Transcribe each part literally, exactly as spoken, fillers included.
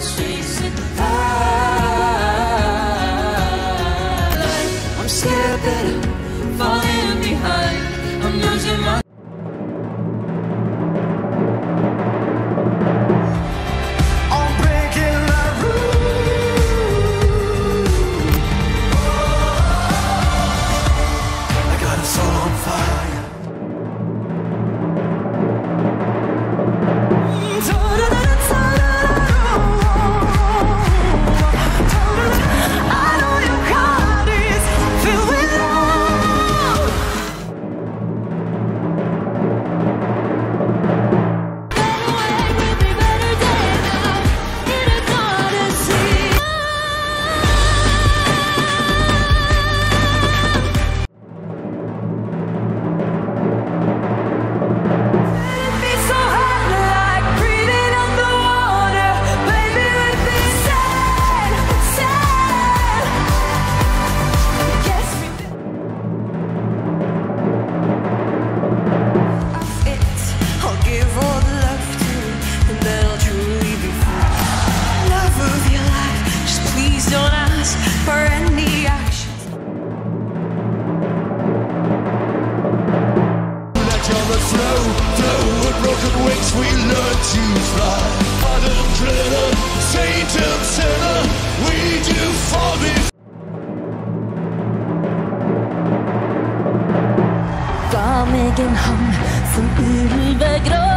chasing high. Like I'm scared that I'm falling behind. I'm losing my. Flow, flow, with broken wings we learn to fly. Adam Dritter, Satan Sinner, we do fall before. Farmigen han som ulvegrå.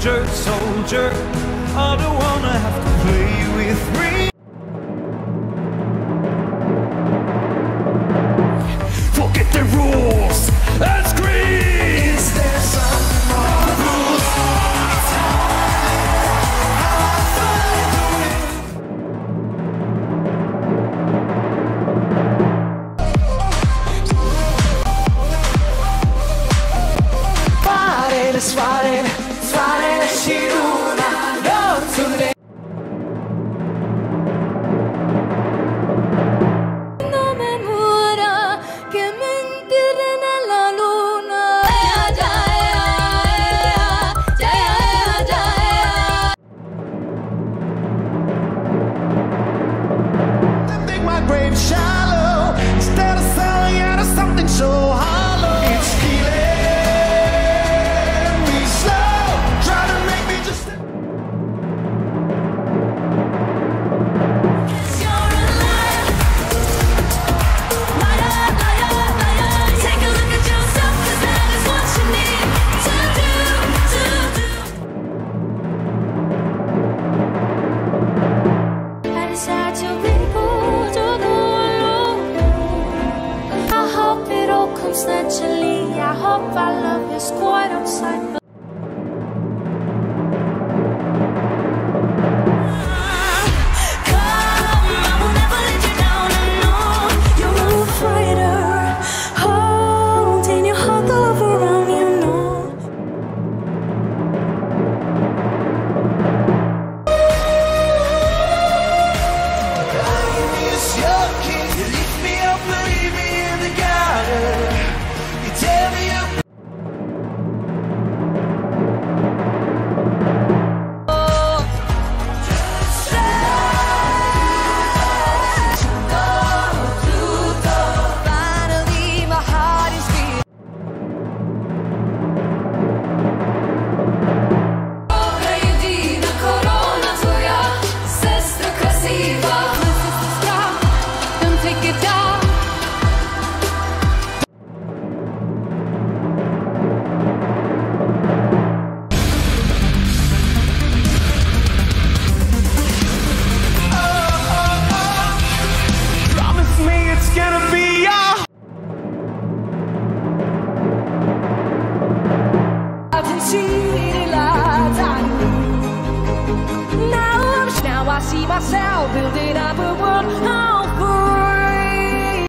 Soldier, soldier, I don't wanna have to play with me. Forget the rules and scream. Is there some more rules? Fighting is fighting. Naturally, I hope our love is quite outside. myself, building up a world of free.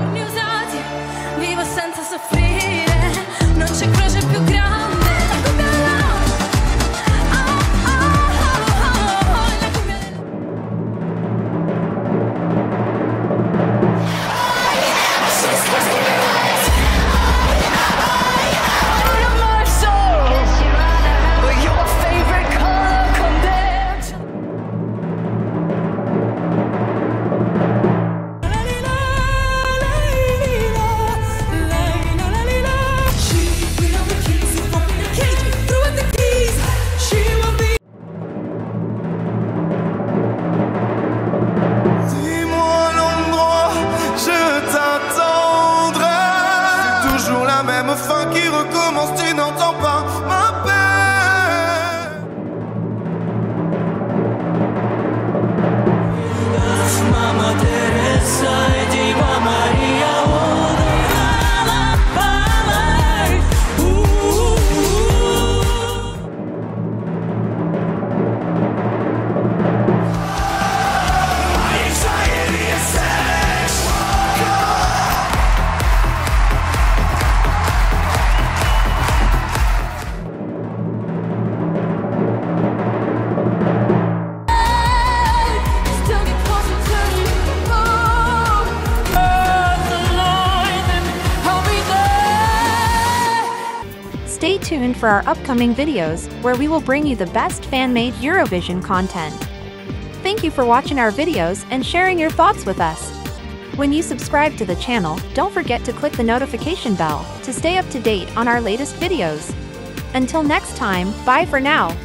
Ogni usati, vivo senza soffrire, non c'è croce più grande. Stay tuned for our upcoming videos, where we will bring you the best fan-made Eurovision content. Thank you for watching our videos and sharing your thoughts with us. When you subscribe to the channel, don't forget to click the notification bell to stay up to date on our latest videos. Until next time, bye for now.